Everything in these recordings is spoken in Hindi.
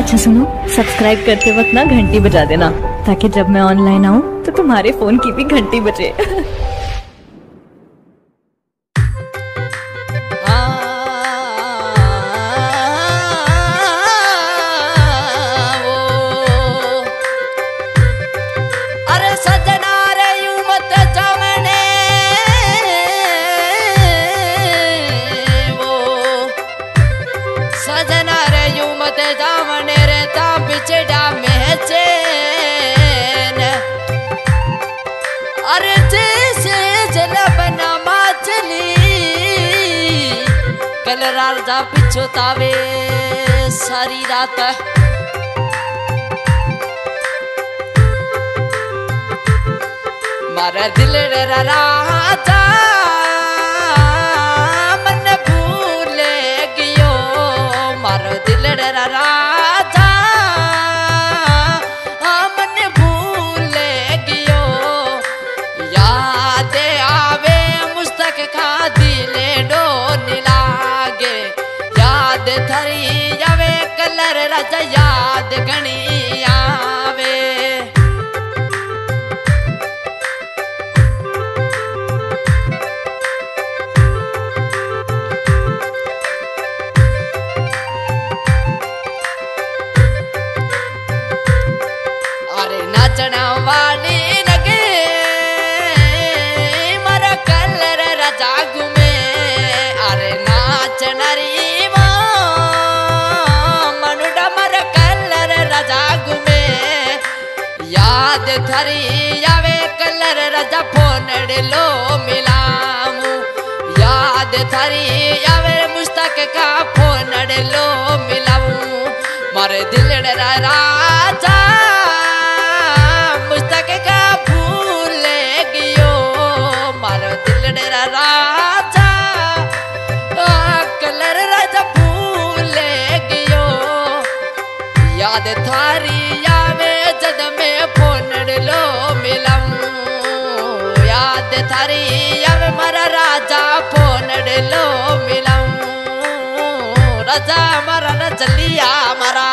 अच्छा सुनो, सब्सक्राइब करते वक्त ना घंटी बजा देना ताकि जब मैं ऑनलाइन आऊँ तो तुम्हारे फोन की भी घंटी बजे। पिछो तावे सारी रात मारा दिल रे राजा मन भूल गयो, मारा दिल रे राजा मन भूल गयो, याद आवे मुस्तक खा दिले डो निलागे, याद थरी आवे कलर राजा याद गणी आवे, अरे नाचना वाली लगे मारा कलर राजा घूमे, अरे नाचना री याद थरी आवे कलर राजा फोन लो मिलामू, याद थरी आवे मुस्तक का फोन लो मिलाऊं, मारे दिल रा राजा मुस्तक का भूल गयो, मारे दिल रा राजा कलर राजा भूल गयो, याद थारी आवे जद में फोन लो मिलाऊं, याद थारी अब मरा राजा फोन लो मिलाऊं, राजा मरा न चलिया मरा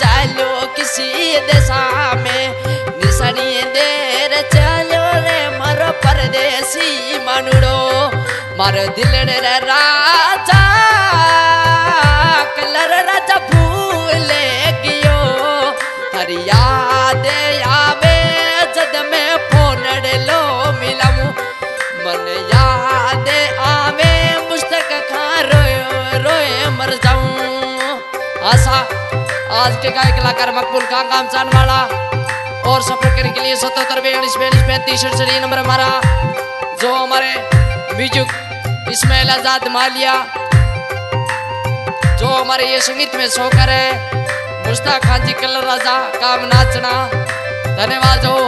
चालो किसी देशा में निशानी देर चालो रे मारो परदेसी मनुड़ो, मारो दिल रे राजा कलर राजा भूल गयो, हरी याद आवे जद में फोन लो मिलाऊं, मन याद आवे मुस्तक खा रोए रोए मर जाऊं। आशा आज के गायक कलाकार मकबूल खान चारणवाला और सफर करने के लिए 77 42 35 नंबर हमारा जो हमारे म्यूजिक इस्माइल आजाद मालिया जो हमारे ये संगीत में शौकर है मुश्ताक खान जी कलर राजा काम नाचना। धन्यवाद हो।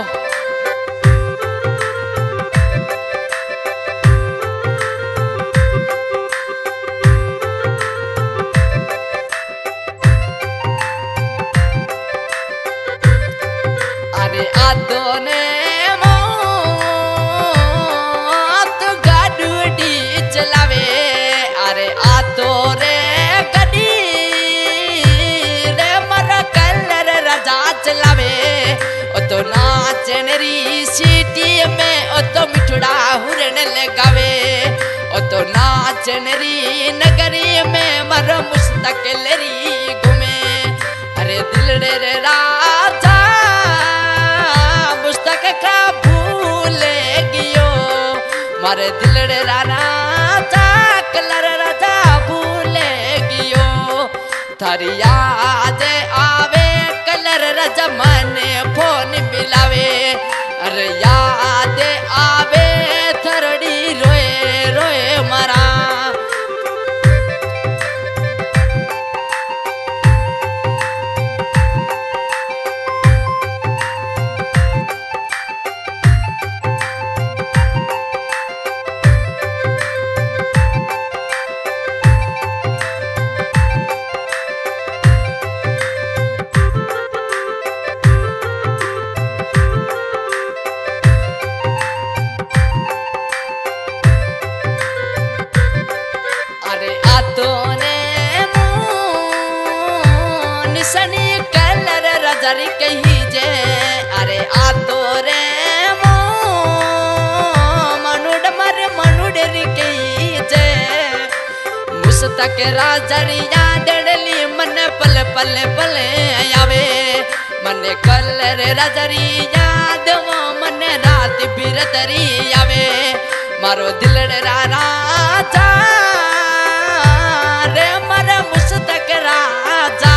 चनरी सिटी में ओ तो मिठड़ा हुरन लगावे, ओ तो नाचनरी नगरी में मर मुस्तक लरी घूमे, अरे दिल रे राजा मुस्तक का भूल गयो, मारे दिल रे राजा कलर राजा भूल गयो, थारी याद आवे कलर राजा मन फोन मिलावे, अरे याद आवे थरड़ी डर कही जे अरे आ तो रे मो मनुड मर मनुड कही जे मुस्तक राजरिया डडली मन पल पल पल आवे मन कलर राजरी याद वो मन रात बिरतरी आवे मारो दिलड़ राजा रे मर मुस्तक राजा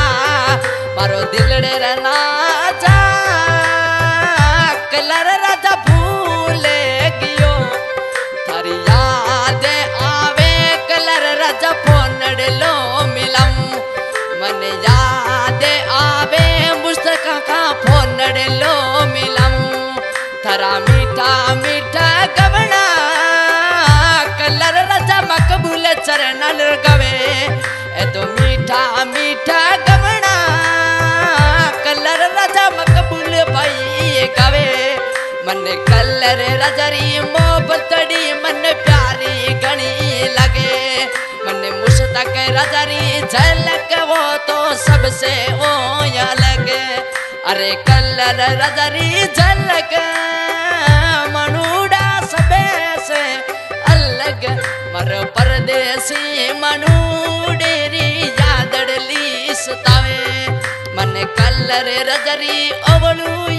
मारो दिलड़ राजा कलर राजा भूले गयो थारी याद आवे कलर राजा फोन लो मिलम मन याद आवे मुस्तक का फोन लो मिलम थारा मीठा मीठा गवना कलर राजा मकबूल चरणन गवे ए तो मीठा मीठा गवना कलर राजा मकबूल भाई गवे मन कलर राजरी मोहब्बतड़ी मन प्यारी गणी लगे मन मुस्तक राजरी झलक वो तो सबसे ओ या लगे अरे कलर राजरी झलक मनुड़ा सबे से अलग मर परदेसी मनुडेरी यादड़ली सतावे मन कलर रजरी अवलू